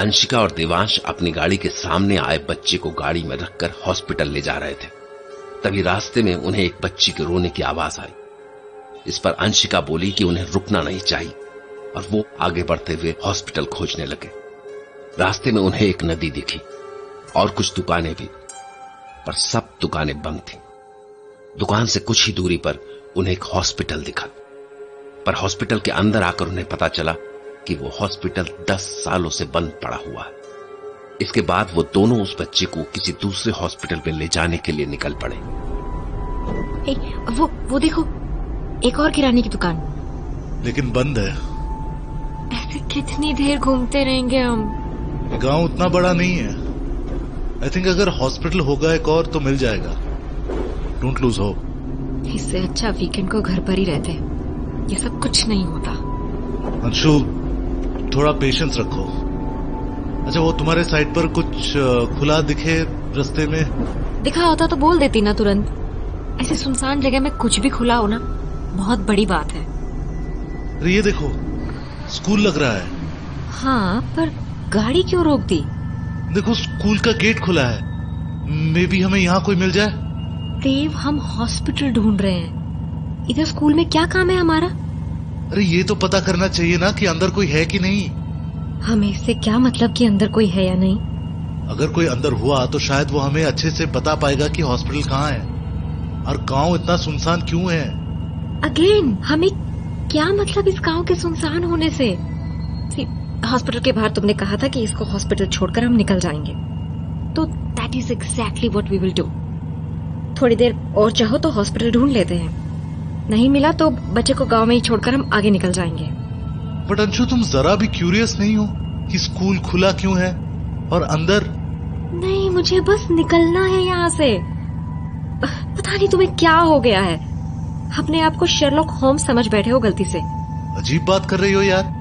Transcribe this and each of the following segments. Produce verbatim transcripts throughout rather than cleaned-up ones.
अंशिका और देवांश अपनी गाड़ी के सामने आए बच्चे को गाड़ी में रखकर हॉस्पिटल ले जा रहे थे। तभी रास्ते में उन्हें एक बच्ची के रोने की आवाज आई। इस पर अंशिका बोली कि उन्हें रुकना नहीं चाहिए और वो आगे बढ़ते हुए हॉस्पिटल खोजने लगे। रास्ते में उन्हें एक नदी दिखी और कुछ दुकानें भी, पर सब दुकानें बंद थीं। दुकान से कुछ ही दूरी पर उन्हें एक हॉस्पिटल दिखा, पर हॉस्पिटल के अंदर आकर उन्हें पता चला कि वो हॉस्पिटल दस सालों से बंद पड़ा हुआ है। इसके बाद वो दोनों उस बच्चे को किसी दूसरे हॉस्पिटल में ले जाने के लिए निकल पड़े। ए, वो वो देखो, एक और किराने की दुकान, लेकिन बंद है। ऐसे कितनी देर घूमते रहेंगे हम? गांव उतना बड़ा नहीं है। आई थिंक अगर हॉस्पिटल होगा एक और तो मिल जाएगा। Don't lose hope. इससे अच्छा वीकेंड को घर पर ही रहते, ये सब कुछ नहीं होता। अंशु, थोड़ा पेशेंस रखो। अच्छा, वो तुम्हारे साइड पर कुछ खुला दिखे रास्ते में? दिखा होता तो बोल देती ना तुरंत। ऐसे सुनसान जगह में कुछ भी खुला होना बहुत बड़ी बात है। अरे ये देखो, स्कूल लग रहा है। हाँ, पर गाड़ी क्यों रोक दी? देखो, स्कूल का गेट खुला है। मे बी हमें यहाँ कोई मिल जाए। देव, हम हॉस्पिटल ढूंढ रहे हैं, इधर स्कूल में क्या काम है हमारा? अरे ये तो पता करना चाहिए ना कि अंदर कोई है कि नहीं। हमें इससे क्या मतलब कि अंदर कोई है या नहीं? अगर कोई अंदर हुआ तो शायद वो हमें अच्छे से बता पाएगा कि हॉस्पिटल कहाँ है और गांव इतना सुनसान क्यों है। अगेन, हमें क्या मतलब इस गांव के सुनसान होने से? हॉस्पिटल के बाहर तुमने कहा था कि इसको हॉस्पिटल छोड़कर हम निकल जाएंगे, तो that is exactly what we will do. थोड़ी देर और चाहो तो हॉस्पिटल ढूंढ लेते हैं, नहीं मिला तो बच्चे को गांव में ही छोड़कर हम आगे निकल जाएंगे। बट अंशु, तुम जरा भी क्यूरियस नहीं हो कि स्कूल खुला क्यों है और अंदर? नहीं, मुझे बस निकलना है यहाँ से। पता नहीं तुम्हें क्या हो गया है, अपने आप को शर्लॉक होम्स समझ बैठे हो गलती से। अजीब बात कर रही हो यार।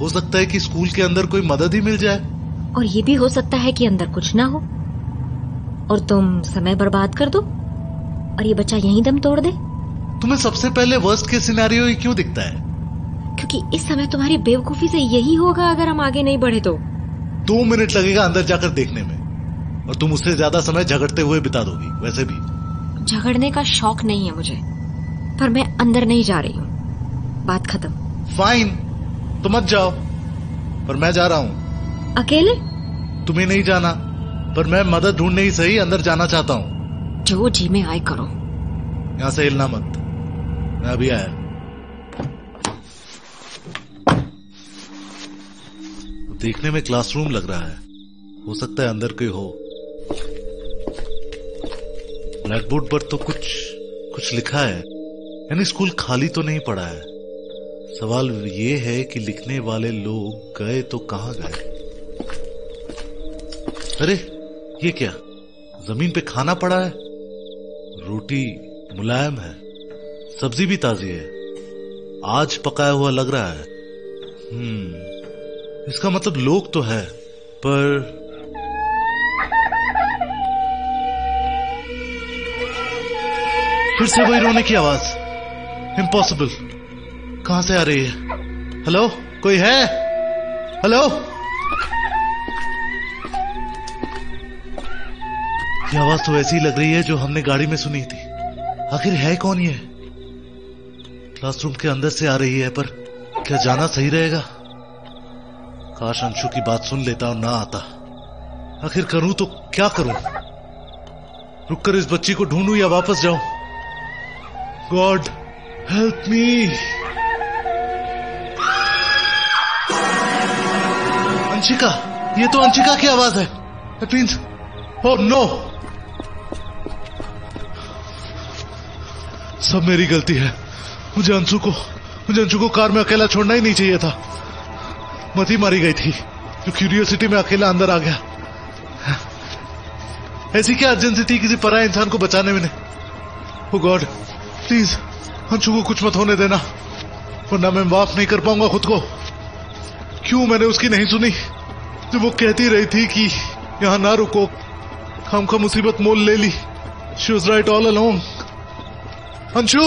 हो सकता है कि स्कूल के अंदर कोई मदद ही मिल जाए, और ये भी हो सकता है कि अंदर कुछ ना हो और तुम समय बर्बाद कर दो और ये बच्चा यहीं दम तोड़ दे। तुम्हें सबसे पहले वर्स्ट केस सिनेरियो ही क्यों दिखता है? क्योंकि इस समय तुम्हारी बेवकूफी से यही होगा अगर हम आगे नहीं बढ़े तो। दो मिनट लगेगा अंदर जाकर देखने में, और तुम उससे ज्यादा समय झगड़ते हुए बिता दोगी। वैसे भी झगड़ने का शौक नहीं है मुझे, पर मैं अंदर नहीं जा रही हूँ। बात खत्म। फाइन, तुम मत जाओ, पर मैं जा रहा हूँ। अकेले? तुम्हें नहीं जाना, पर मैं मदद ढूंढने ही सही अंदर जाना चाहता हूँ। जो जी में आए करो। यहाँ से हिलना मत, मैं अभी आया। देखने में क्लासरूम लग रहा है, हो सकता है अंदर कोई हो। ब्लैकबोर्ड पर तो कुछ कुछ लिखा है, यानी स्कूल खाली तो नहीं पड़ा है। सवाल ये है कि लिखने वाले लोग गए तो कहाँ गए? अरे ये क्या, जमीन पे खाना पड़ा है। रोटी मुलायम है, सब्जी भी ताजी है, आज पकाया हुआ लग रहा है। हम्म, इसका मतलब लोग तो है, पर फिर से वही रोने की आवाज। इम्पॉसिबल, कहां से आ रही है? हेलो, कोई है? हेलो, ये आवाज तो ऐसी लग रही है जो हमने गाड़ी में सुनी थी। आखिर है कौन ये? क्लासरूम के अंदर से आ रही है, पर क्या जाना सही रहेगा? काश अंशु की बात सुन लेता और ना आता। आखिर करूं तो क्या करूं? रुककर इस बच्ची को ढूंढूं या वापस जाऊं? God help me. अंशिका, ये तो अंशिका की आवाज है। इट मींस, ओह नो, सब मेरी गलती है। मुझे अंशु को मुझे अंशु को कार में अकेला छोड़ना ही नहीं चाहिए था। मती मारी गई थी जो क्यूरियोसिटी में अकेला अंदर आ गया। ऐसी क्या अर्जेंसी थी किसी पराए इंसान को बचाने में? ओ गॉड, प्लीज अंशु को कुछ मत होने देना, वरना मैं माफ नहीं कर पाऊंगा खुद को। क्यों मैंने उसकी नहीं सुनी जब वो कहती रही थी कि यहाँ ना रुको? खामखा मुसीबत मोल ले ली। She was right all along. Anshu,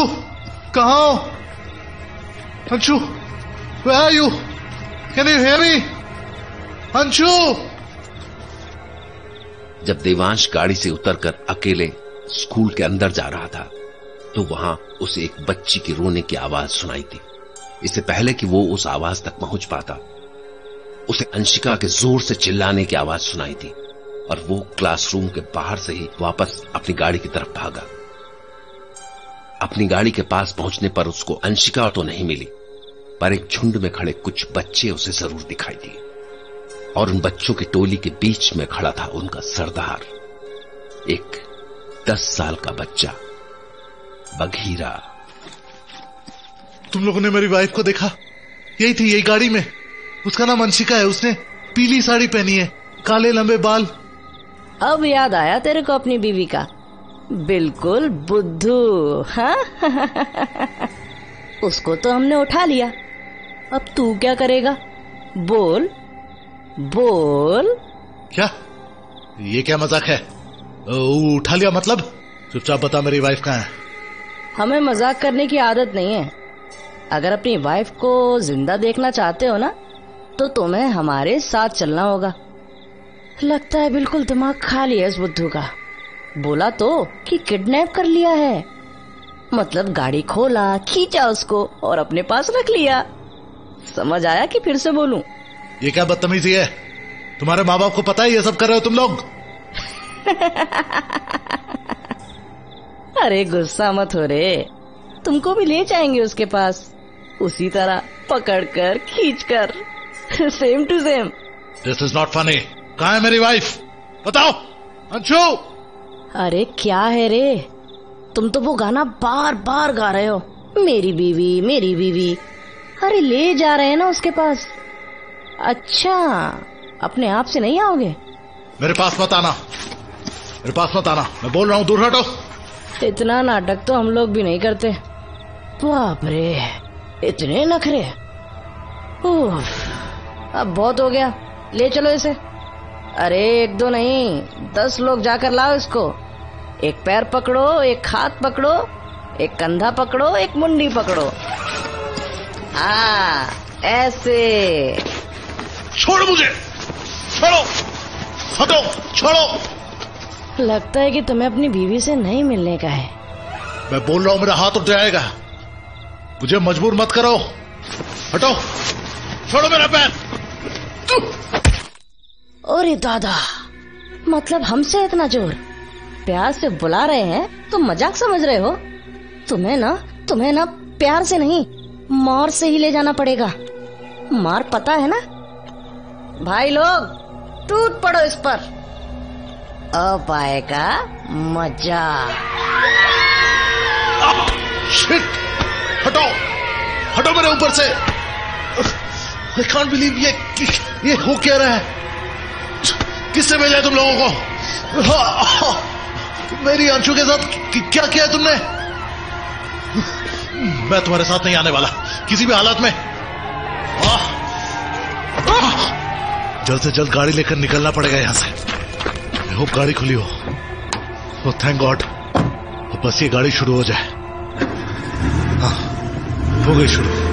कहाँ हो? Anshu, where are you? Can you hear me? Anshu! जब देवांश गाड़ी से उतरकर अकेले स्कूल के अंदर जा रहा था तो वहां उसे एक बच्ची के रोने की आवाज सुनाई थी। इससे पहले कि वो उस आवाज तक पहुंच पाता, उसे अंशिका के जोर से चिल्लाने की आवाज सुनाई थी और वो क्लासरूम के बाहर से ही वापस अपनी गाड़ी की तरफ भागा। अपनी गाड़ी के पास पहुंचने पर उसको अंशिका तो नहीं मिली, पर एक झुंड में खड़े कुछ बच्चे उसे जरूर दिखाई दिए और उन बच्चों की टोली के बीच में खड़ा था उनका सरदार, एक दस साल का बच्चा बघीरा। तुम लोगों ने मेरी वाइफ को देखा? यही थी, यही गाड़ी में। उसका नाम अंशिका है। उसने पीली साड़ी पहनी है, काले लंबे बाल। अब याद आया तेरे को अपनी बीवी का, बिल्कुल बुद्धू। हाँ? उसको तो हमने उठा लिया, अब तू क्या करेगा? बोल बोल। क्या ये क्या मजाक है? उठा लिया मतलब? चुपचाप बता मेरी वाइफ कहाँ है। हमें मजाक करने की आदत नहीं है। अगर अपनी वाइफ को जिंदा देखना चाहते हो ना तो तुम्हें हमारे साथ चलना होगा। लगता है बिल्कुल दिमाग खाली है इस बुद्धू का। बोला तो कि किडनैप कर लिया है, मतलब गाड़ी खोला, खींचा उसको और अपने पास रख लिया। समझ आया कि फिर से बोलूं? ये क्या बदतमीजी है? तुम्हारे माँ बाप को पता है ये सब कर रहे हो तुम लोग? अरे गुस्सा मत हो रे, तुमको भी ले जाएंगे उसके पास, उसी तरह पकड़ कर खींच कर, same to same. This is not funny. कहाँ है मेरी वाइफ? बताओ अंशु। अरे क्या है रे, तुम तो वो गाना बार बार गा रहे हो, मेरी बीवी मेरी बीवी। अरे ले जा रहे हैं ना उसके पास। अच्छा, अपने आप से नहीं आओगे? मेरे पास मत आना, मेरे पास मत आना, मैं बोल रहा हूँ, दूर हटो। इतना नाटक तो हम लोग भी नहीं करते। बाप रे, इतने नखरे! अब बहुत हो गया, ले चलो इसे। अरे एक दो नहीं, दस लोग जाकर लाओ इसको। एक पैर पकड़ो, एक हाथ पकड़ो, एक कंधा पकड़ो, एक मुंडी पकड़ो। आ, ऐसे। छोड़ो मुझे, छोड़ो, हटो, छोड़ो। लगता है कि तुम्हें अपनी बीवी से नहीं मिलने का है। मैं बोल रहा हूँ, मेरा हाथ उठ जाएगा। मुझे मजबूर मत करो, हटो, छोड़ो मेरा पैर। अरे दादा, मतलब हमसे इतना जोर? प्यार से बुला रहे हैं तो मजाक समझ रहे हो? तुम्हें ना तुम्हें ना प्यार से नहीं, मार से ही ले जाना पड़ेगा। मार पता है ना? भाई लोग, टूट पड़ो इस पर, अब आएगा मजा। शिट, हटो, हटो मेरे ऊपर से। आई कांट बिलीव, ये ये हो क्या रहा है? किससे भेजा तुम लोगों को? मेरी अंशु के साथ क्या किया तुमने? मैं तुम्हारे साथ नहीं आने वाला किसी भी हालत में। जल्द से जल्द गाड़ी लेकर निकलना पड़ेगा यहाँ से। आई होप गाड़ी खुली हो। तो थैंक गॉड, बस ये गाड़ी शुरू हो जाए। हाँ, हो गई शुरू।